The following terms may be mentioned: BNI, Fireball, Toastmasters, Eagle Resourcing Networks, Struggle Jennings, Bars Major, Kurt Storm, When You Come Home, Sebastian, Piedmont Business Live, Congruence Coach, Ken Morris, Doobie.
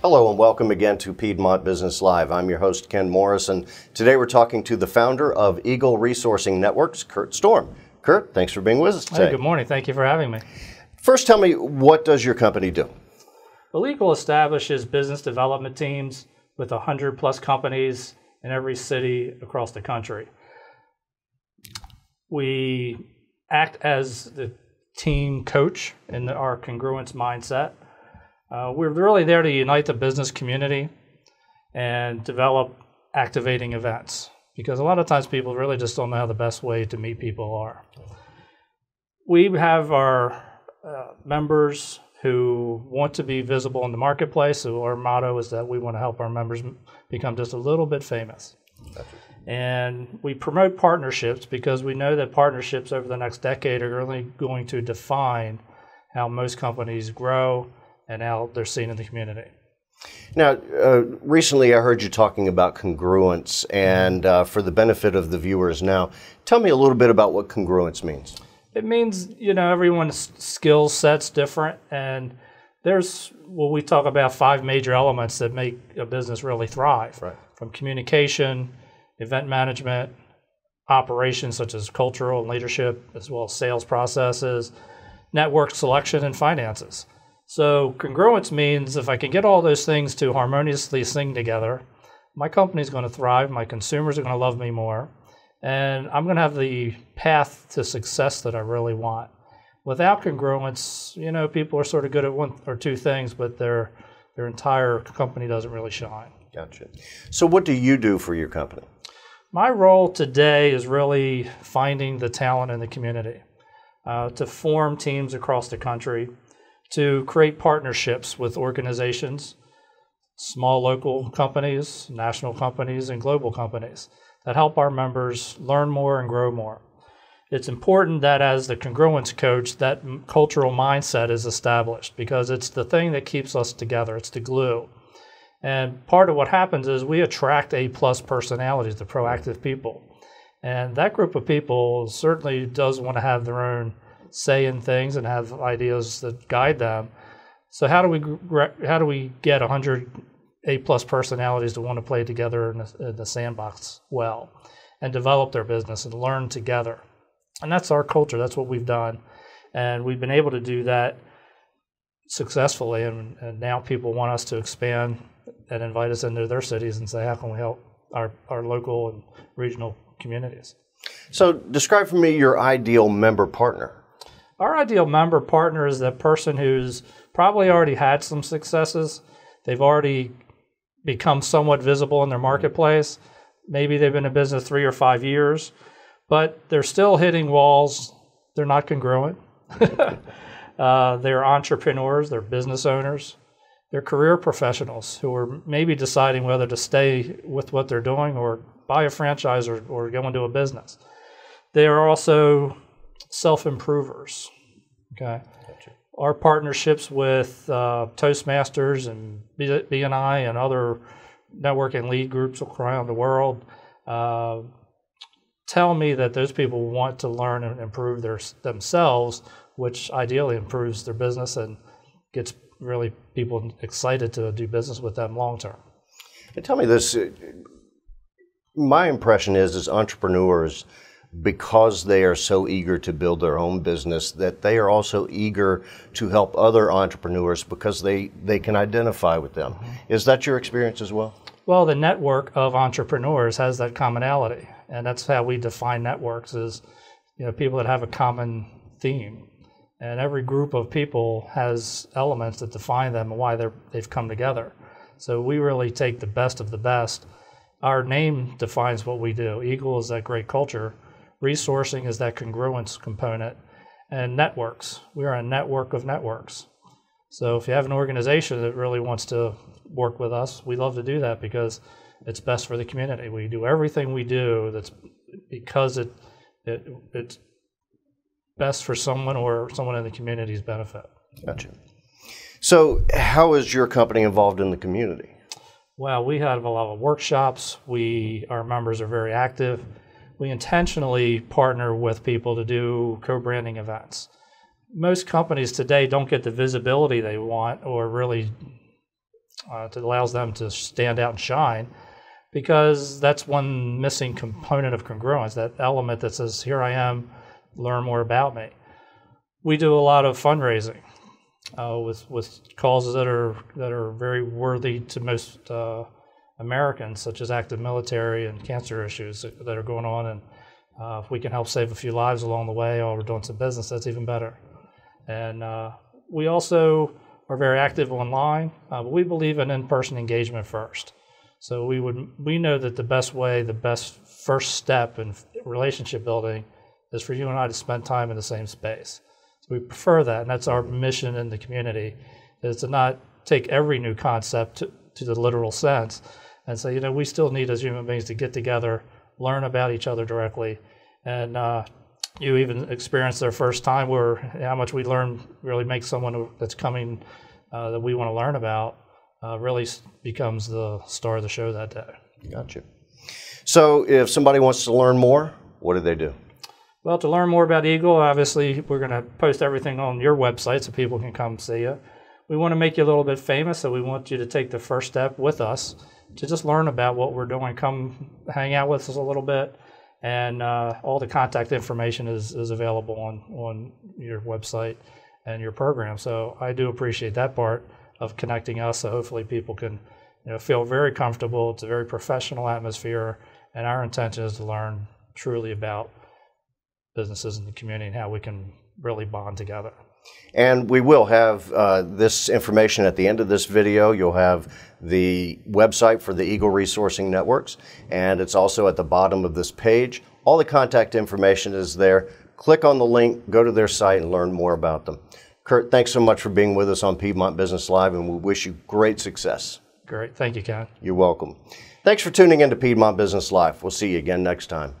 Hello and welcome again to Piedmont Business Live. I'm your host, Ken Morris, and today we're talking to the founder of Eagle Resourcing Networks, Kurt Storm. Kurt, thanks for being with us today. Hey, good morning. Thank you for having me. First, tell me, what does your company do? Well, Eagle establishes business development teams with 100 plus companies in every city across the country. We act as the team coach in our congruence mindset. We're really there to unite the business community and develop activating events, because a lot of times people really just don't know how the best way to meet people are. We have our members who want to be visible in the marketplace, so our motto is that we want to help our members become just a little bit famous. Gotcha. And we promote partnerships because we know that partnerships over the next decade are really going to define how most companies grow and how they're seen in the community. Now, recently I heard you talking about congruence, and for the benefit of the viewers now, tell me a little bit about what congruence means. It means, you know, everyone's skill set's different, and there's, well, we talk about 5 major elements that make a business really thrive. Right. From communication, event management, operations such as cultural and leadership, as well as sales processes, network selection, and finances. So congruence means if I can get all those things to harmoniously sing together, my company's going to thrive, my consumers are going to love me more, and I'm going to have the path to success that I really want. Without congruence, you know, people are sort of good at 1 or 2 things, but their entire company doesn't really shine. Gotcha. So what do you do for your company? My role today is really finding the talent in the community, to form teams across the country, to create partnerships with organizations, small local companies, national companies, and global companies that help our members learn more and grow more. It's important that as the congruence coach, that cultural mindset is established, because it's the thing that keeps us together. It's the glue. And part of what happens is we attract A+ personalities, the proactive people. And that group of people certainly does want to have their own say in things and have ideas that guide them. So how do we get 100 A+ personalities to want to play together in the sandbox well and develop their business and learn together? And that's our culture. That's what we've done. And we've been able to do that successfully. And now people want us to expand and invite us into their cities and say, how can we help our local and regional communities? So describe for me your ideal member partner. Our ideal member partner is that person who's probably already had some successes. They've already become somewhat visible in their marketplace. Maybe they've been in business 3 or 5 years, but they're still hitting walls. They're not congruent. They're entrepreneurs. They're business owners. They're career professionals who are maybe deciding whether to stay with what they're doing or buy a franchise or go into a business. They are also self-improvers. Okay. Gotcha. Our partnerships with Toastmasters and BNI and other network and lead groups around the world tell me that those people want to learn and improve themselves, which ideally improves their business and gets really people excited to do business with them long term. And tell me this, my impression is entrepreneurs, because they are so eager to build their own business, that they are also eager to help other entrepreneurs because they can identify with them. Is that your experience as well? Well, the network of entrepreneurs has that commonality, and that's how we define networks, is, you know, people that have a common theme. And every group of people has elements that define them and why they've come together. So we really take the best of the best. Our name defines what we do. Eagle is that great culture. Resourcing is that congruence component, and networks. We are a network of networks. So if you have an organization that really wants to work with us, we love to do that because it's best for the community. We do everything we do that's because it's best for someone or someone in the community's benefit. Gotcha. So how is your company involved in the community? Well, we have a lot of workshops. Our members are very active. We intentionally partner with people to do co-branding events. Most companies today don't get the visibility they want, or really it allows them to stand out and shine, because that's one missing component of congruence, that element that says, here I am, learn more about me. We do a lot of fundraising with causes that are very worthy to most Americans, such as active military and cancer issues that are going on. And if we can help save a few lives along the way, or we're doing some business, that's even better. And we also are very active online, but we believe in in-person engagement first. So we know that the best way, the best first step in relationship building is for you and I to spend time in the same space. So we prefer that, and that's our mission in the community, is to not take every new concept to the literal sense and say, you know, we still need as human beings to get together, learn about each other directly, and you even experience their first time, where how much we learn really makes someone that's coming that we want to learn about really becomes the star of the show that day. Gotcha. So if somebody wants to learn more, what do they do? Well, to learn more about Eagle, obviously we're going to post everything on your website so people can come see you. We want to make you a little bit famous, so we want you to take the first step with us to just learn about what we're doing. Come hang out with us a little bit, and all the contact information is available on your website and your program. So I do appreciate that part of connecting us, so hopefully people can, you know, feel very comfortable. It's a very professional atmosphere, and our intention is to learn truly about businesses in the community and how we can really bond together. And we will have this information at the end of this video. You'll have the website for the Eagle Resourcing Networks, and it's also at the bottom of this page. All the contact information is there. Click on the link, go to their site, and learn more about them. Kurt, thanks so much for being with us on Piedmont Business Live, and we wish you great success. Great. Thank you, Ken. You're welcome. Thanks for tuning in to Piedmont Business Live. We'll see you again next time.